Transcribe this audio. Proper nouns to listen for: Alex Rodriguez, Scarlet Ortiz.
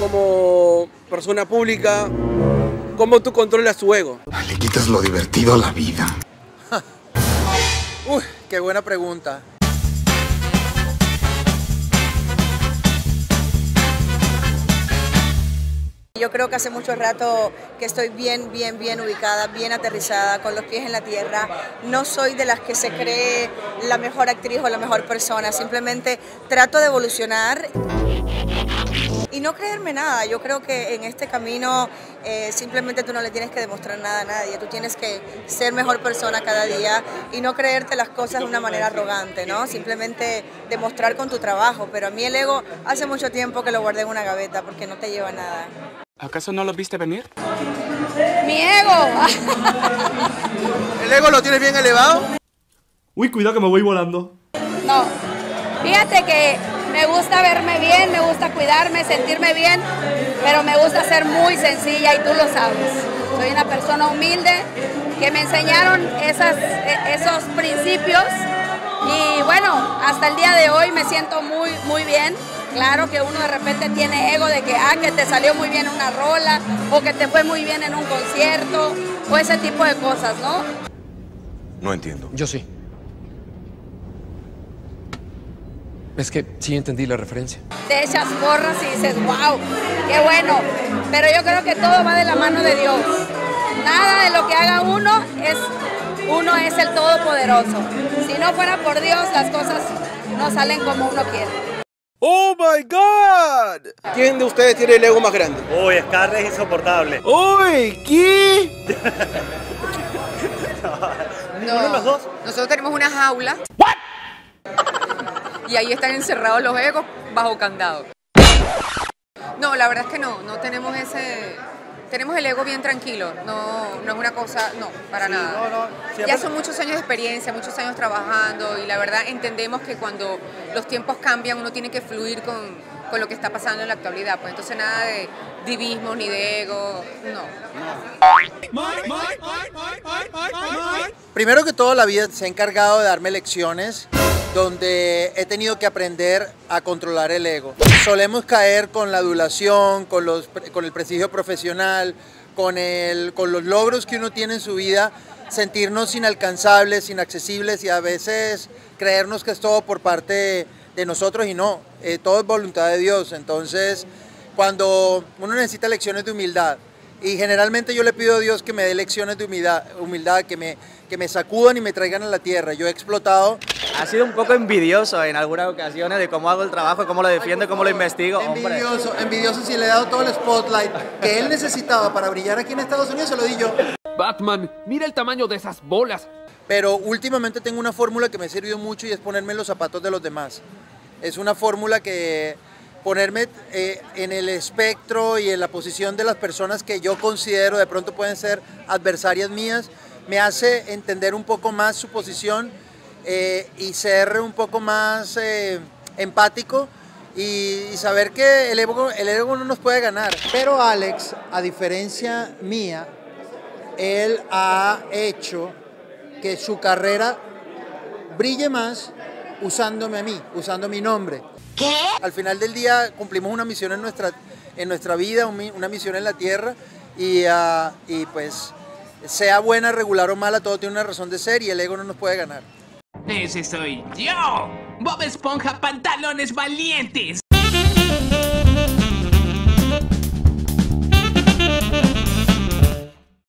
como persona pública, cómo tú controlas tu ego. Le quitas lo divertido a la vida. Uy, qué buena pregunta. Yo creo que hace mucho rato que estoy bien ubicada, bien aterrizada, con los pies en la tierra. No soy de las que se cree la mejor actriz o la mejor persona, simplemente trato de evolucionar y no creerme nada. Yo creo que en este camino simplemente tú no le tienes que demostrar nada a nadie, tú tienes que ser mejor persona cada día y no creerte las cosas de una manera arrogante, ¿no? Simplemente demostrar con tu trabajo, pero a mí el ego hace mucho tiempo que lo guardé en una gaveta porque no te lleva a nada. ¿Acaso no lo viste venir? ¡Mi ego! ¿El ego lo tienes bien elevado? Uy, cuidado que me voy volando. No, fíjate que me gusta verme bien, me gusta cuidarme, sentirme bien, pero me gusta ser muy sencilla y tú lo sabes. Soy una persona humilde que me enseñaron esos principios y bueno, hasta el día de hoy me siento muy bien. Claro que uno de repente tiene ego de que, que te salió muy bien una rola, o que te fue muy bien en un concierto, o ese tipo de cosas, ¿no? No entiendo. Yo sí. Es que sí entendí la referencia. Te echas porras y dices, wow, qué bueno. Pero yo creo que todo va de la mano de Dios. Nada de lo que haga uno es el Todopoderoso. Si no fuera por Dios, las cosas no salen como uno quiere. ¡Oh, my God! ¿Quién de ustedes tiene el ego más grande? Uy, Scarlett es insoportable. ¡Uy, qué! No, los dos. Nosotros tenemos una jaula. ¿What? Y ahí están encerrados los egos bajo candado. No, la verdad es que no tenemos ese... Tenemos el ego bien tranquilo, no es una cosa, para nada. No, ya son muchos años de experiencia, muchos años trabajando y la verdad entendemos que cuando los tiempos cambian uno tiene que fluir con lo que está pasando en la actualidad, pues entonces nada de divismo ni de ego, no. Primero que todo, la vida se ha encargado de darme lecciones donde he tenido que aprender a controlar el ego. Solemos caer con la adulación, con el prestigio profesional, con los logros que uno tiene en su vida, sentirnos inalcanzables, inaccesibles y a veces creernos que es todo por parte de nosotros y no, todo es voluntad de Dios. Entonces, cuando uno necesita lecciones de humildad, y generalmente yo le pido a Dios que me dé lecciones de humildad, que me sacudan y me traigan a la tierra. Yo he explotado. Ha sido un poco envidioso en algunas ocasiones de cómo hago el trabajo, cómo lo defiendo, cómo lo investigo. Envidioso, hombre. Envidioso, si le he dado todo el spotlight que él necesitaba para brillar aquí en Estados Unidos, se lo di yo. Batman, mira el tamaño de esas bolas. Pero últimamente tengo una fórmula que me ha servido mucho y es ponerme en los zapatos de los demás. Es una fórmula que... ponerme en el espectro y en la posición de las personas que yo considero de pronto pueden ser adversarias mías, me hace entender un poco más su posición y ser un poco más empático y saber que el ego no nos puede ganar. Pero Alex, a diferencia mía, él ha hecho que su carrera brille más usándome a mí, usando mi nombre. ¿Qué? Al final del día cumplimos una misión en nuestra vida, una misión en la tierra y pues sea buena, regular o mala, todo tiene una razón de ser y el ego no nos puede ganar. Ese soy yo, Bob Esponja Pantalones Valientes.